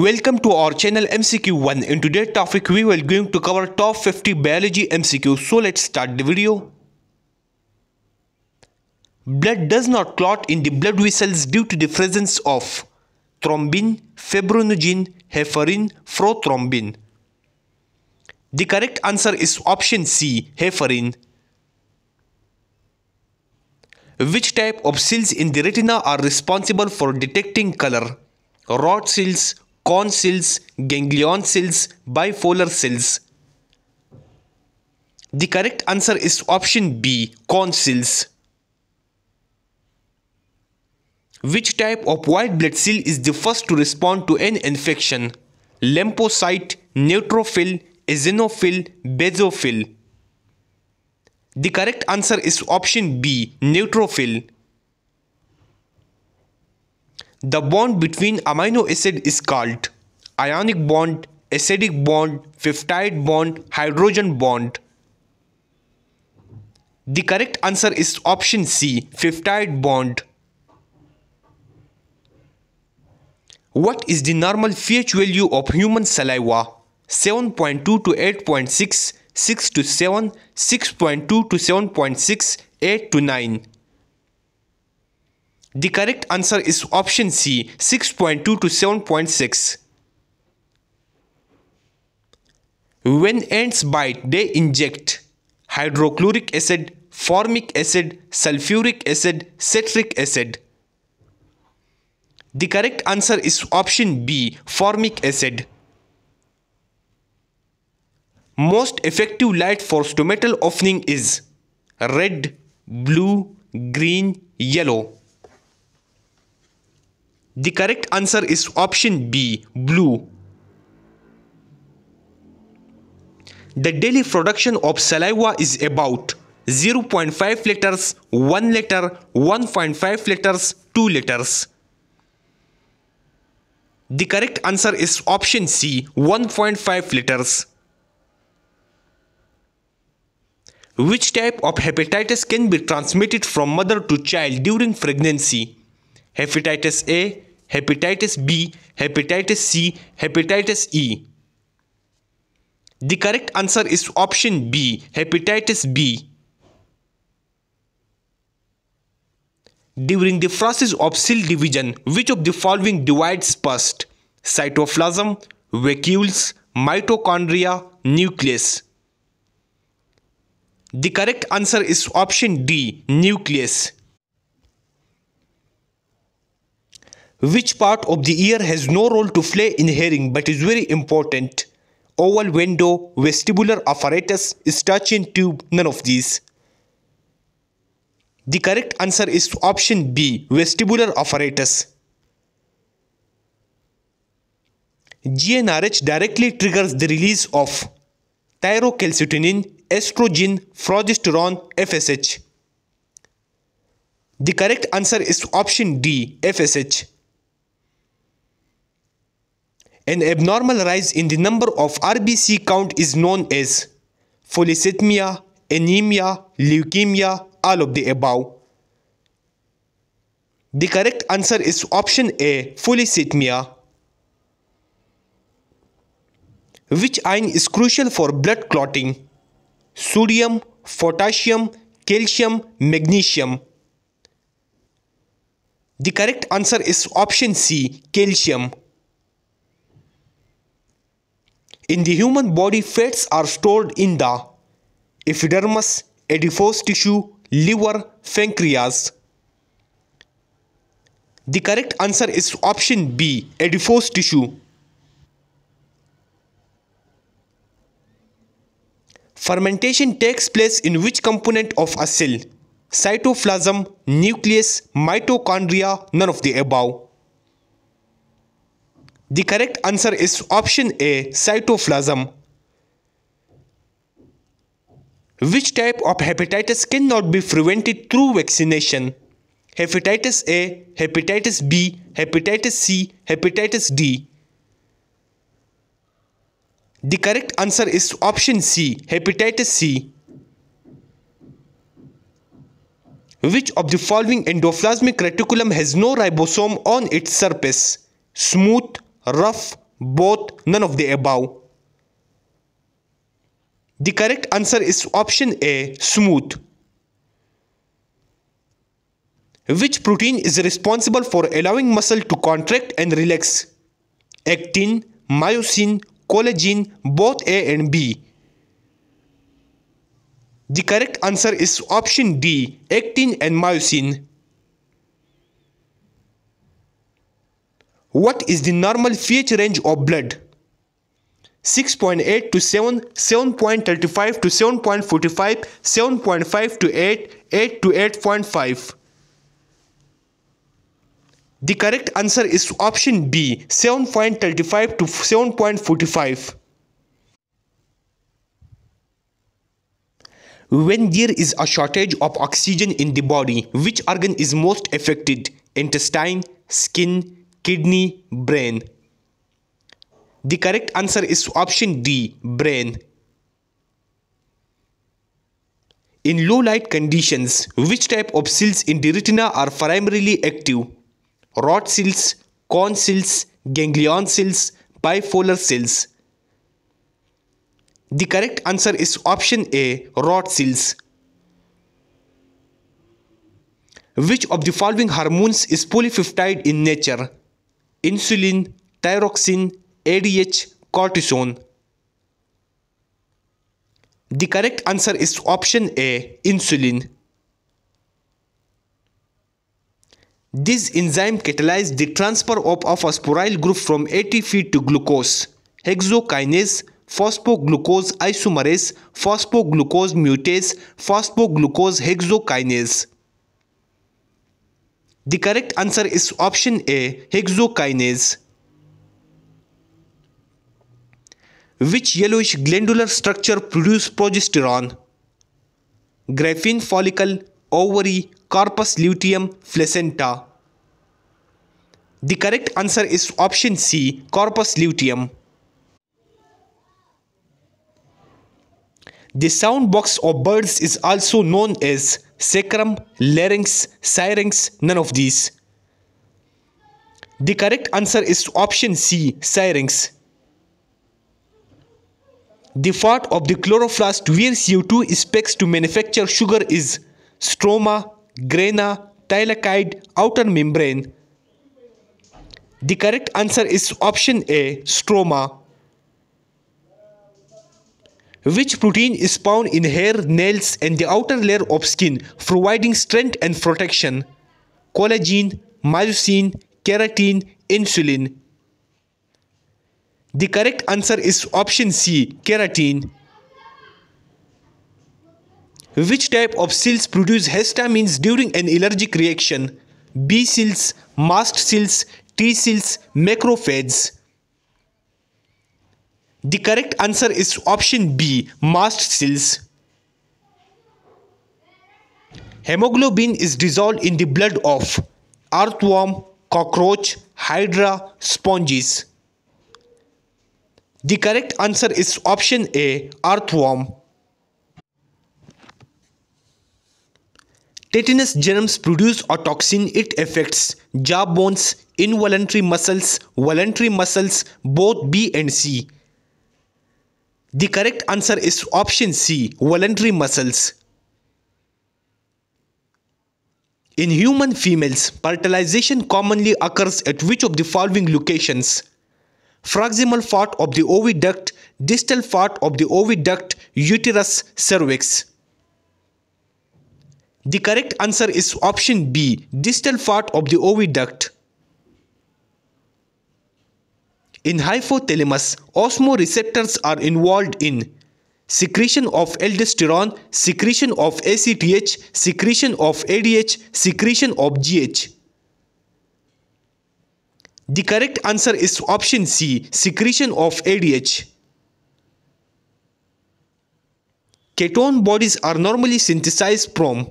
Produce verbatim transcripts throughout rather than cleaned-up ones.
Welcome to our channel M C Q one. In today's topic we will going to cover top fifty biology M C Q. So let's start the video. Blood does not clot in the blood vessels due to the presence of thrombin, fibrinogen, heparin, prothrombin. The correct answer is option C, heparin. Which type of cells in the retina are responsible for detecting color? Rod cells, cone cells, ganglion cells, bipolar cells. The correct answer is option B, cone cells. Which type of white blood cell is the first to respond to an infection? Lymphocyte, neutrophil, eosinophil, basophil. The correct answer is option B, neutrophil. The bond between amino acid is called ionic bond, acidic bond, peptide bond, hydrogen bond. The correct answer is option C, peptide bond. What is the normal pH value of human saliva? seven point two to eight point six, six to seven, six point two to seven point six, eight to nine. The correct answer is option C, six point two to seven point six. When ants bite, they inject hydrochloric acid, formic acid, sulfuric acid, citric acid. The correct answer is option B, formic acid. Most effective light for stomatal opening is red, blue, green, yellow. The correct answer is option B, blue. The daily production of saliva is about zero point five liters, one liter, one point five liters, two liters. The correct answer is option C, one point five liters. Which type of hepatitis can be transmitted from mother to child during pregnancy? Hepatitis A, hepatitis B, hepatitis C, hepatitis E. The correct answer is option B, hepatitis B. During the process of cell division, which of the following divides first? Cytoplasm, vacuoles, mitochondria, nucleus. The correct answer is option D, nucleus. Which part of the ear has no role to play in hearing but is very important? Oval window, vestibular apparatus, Eustachian tube, none of these. The correct answer is option B, vestibular apparatus. G n R H directly triggers the release of thyrocalcitonin, estrogen, progesterone, F S H. The correct answer is option D, F S H. An abnormal rise in the number of R B C count is known as polycythemia, anemia, leukemia, all of the above. The correct answer is option A, polycythemia. Which ion is crucial for blood clotting? Sodium, potassium, calcium, magnesium. The correct answer is option C, calcium. In the human body, fats are stored in the epidermis, adipose tissue, liver, pancreas. The correct answer is option B, adipose tissue. Fermentation takes place in which component of a cell? Cytoplasm, nucleus, mitochondria, none of the above. The correct answer is option A, cytoplasm. Which type of hepatitis cannot be prevented through vaccination? Hepatitis A, hepatitis B, hepatitis C, hepatitis D. The correct answer is option C, hepatitis C. Which of the following endoplasmic reticulum has no ribosome on its surface? Smooth, rough, both, none of the above. The correct answer is option A, smooth. Which protein is responsible for allowing muscle to contract and relax? Actin, myosin, collagen, both A and B. The correct answer is option D, actin and myosin. What is the normal pH range of blood? six point eight to seven, seven point three five to seven point four five, seven point five to eight, eight to eight point five. The correct answer is option B, seven point three five to seven point four five. When there is a shortage of oxygen in the body, which organ is most affected? Intestine, skin, kidney, brain. The correct answer is option D, brain. In low light conditions, which type of cells in the retina are primarily active? Rod cells, cone cells, ganglion cells, bipolar cells. The correct answer is option A, rod cells. Which of the following hormones is polypeptide in nature? Insulin, thyroxine, A D H, cortisone. The correct answer is option A, insulin. This enzyme catalyzes the transfer of a phosphoryl group from A T P to glucose. Hexokinase, phosphoglucose isomerase, phosphoglucose mutase, phosphoglucose hexokinase. The correct answer is option A, hexokinase. Which yellowish glandular structure produces progesterone? Graphene follicle, ovary, corpus luteum, placenta. The correct answer is option C, corpus luteum. The sound box of birds is also known as sacrum, larynx, syrinx, none of these. The correct answer is option C, syrinx. The part of the chloroplast where C O two is packed to manufacture sugar is stroma, grana, thylakoid, outer membrane. The correct answer is option A, stroma. Which protein is found in hair, nails and the outer layer of skin, providing strength and protection? Collagen, myosin, keratin, insulin. The correct answer is option C, keratin. Which type of cells produce histamines during an allergic reaction? B cells, mast cells, T cells, macrophages. The correct answer is option B, mast cells. Hemoglobin is dissolved in the blood of earthworm, cockroach, hydra, sponges. The correct answer is option A, earthworm. Tetanus germs produce a toxin. It affects jaw bones, involuntary muscles, voluntary muscles, both B and C. The correct answer is option C, voluntary muscles. In human females, fertilization commonly occurs at which of the following locations? Proximal part of the oviduct, distal part of the oviduct, uterus, cervix. The correct answer is option B, distal part of the oviduct. In hypothalamus, osmoreceptors are involved in secretion of aldosterone, secretion of A C T H, secretion of A D H, secretion of G H. The correct answer is option C, secretion of A D H. Ketone bodies are normally synthesized from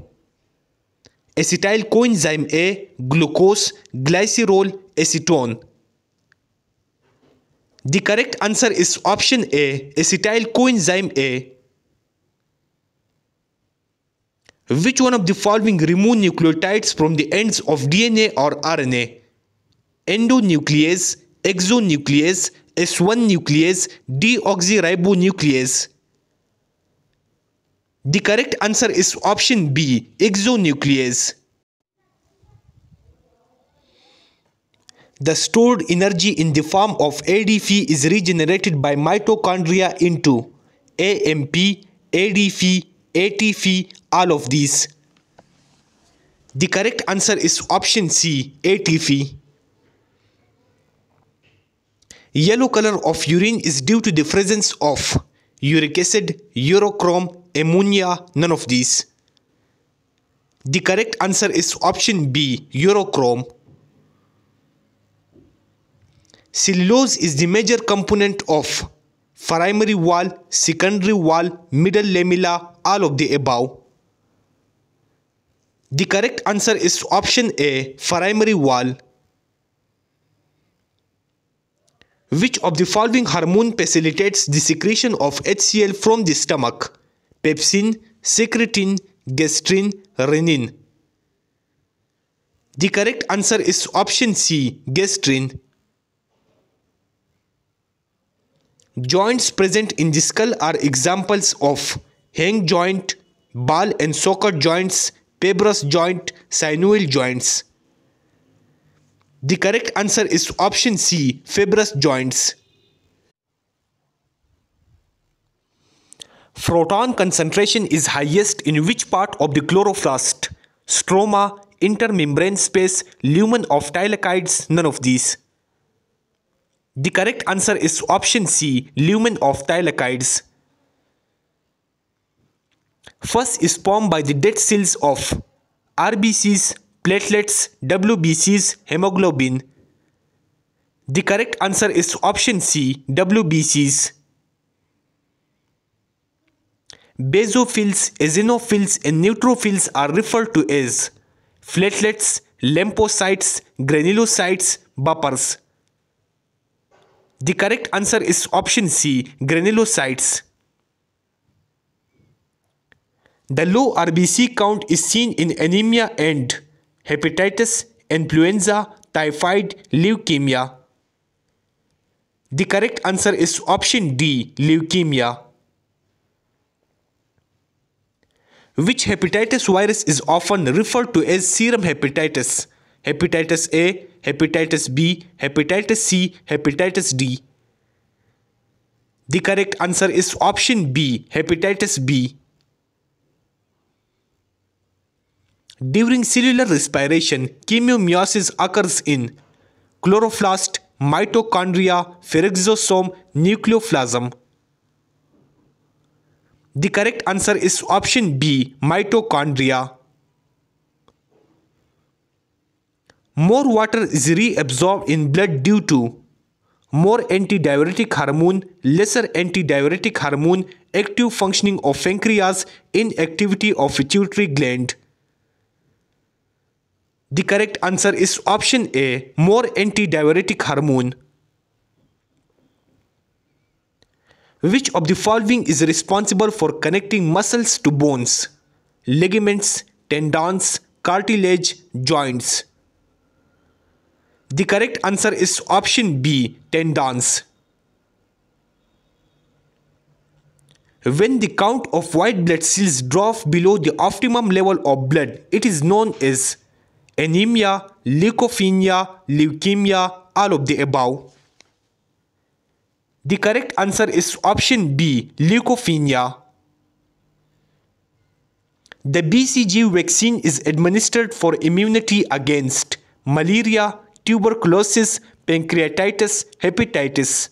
acetyl coenzyme A, glucose, glycerol, acetone. The correct answer is option A, acetyl coenzyme A. Which one of the following remove nucleotides from the ends of D N A or R N A? Endonuclease, exonuclease, S one nuclease, deoxyribonuclease. The correct answer is option B, exonuclease. The stored energy in the form of A D P is regenerated by mitochondria into A M P, A D P, A T P, all of these. The correct answer is option C, A T P. Yellow color of urine is due to the presence of uric acid, urochrome, ammonia, none of these. The correct answer is option B, urochrome. Cellulose is the major component of primary wall, secondary wall, middle lamella, all of the above. The correct answer is option A, primary wall. Which of the following hormone facilitates the secretion of H C l from the stomach? Pepsin, secretin, gastrin, renin. The correct answer is option C, gastrin. Joints present in the skull are examples of hang joint, ball and socket joints, fibrous joint, synovial joints. The correct answer is option C, fibrous joints. Proton concentration is highest in which part of the chloroplast? Stroma, intermembrane space, lumen of thylakides, none of these. The correct answer is option C, lumen of thylakides. First is formed by the dead cells of R B Cs, platelets, W B Cs, hemoglobin. The correct answer is option C, W B Cs. Basophils, eosinophils and neutrophils are referred to as platelets, lymphocytes, granulocytes, buffers. The correct answer is option C, granulocytes. The low R B C count is seen in anemia and hepatitis, influenza, typhoid, leukemia. The correct answer is option D, leukemia. Which hepatitis virus is often referred to as serum hepatitis? Hepatitis A, hepatitis B, hepatitis C, hepatitis D. The correct answer is option B, hepatitis B. During cellular respiration, chemiomeiosis occurs in chloroplast, mitochondria, peroxisome, nucleoplasm. The correct answer is option B, mitochondria. More water is reabsorbed in blood due to more antidiuretic hormone, lesser antidiuretic hormone, active functioning of pancreas, inactivity of pituitary gland. The correct answer is option A, more antidiuretic hormone. Which of the following is responsible for connecting muscles to bones? Ligaments, tendons, cartilage, joints. The correct answer is option B, tendons. When the count of white blood cells drops below the optimum level of blood, it is known as anemia, leukopenia, leukemia, all of the above. The correct answer is option B, leukopenia. The B CG vaccine is administered for immunity against malaria, tuberculosis, pancreatitis, hepatitis.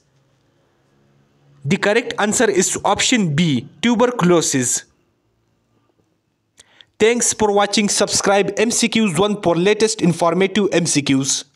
The correct answer is option B, tuberculosis. Thanks for watching. Subscribe M C Qs one for latest informative M C Qs.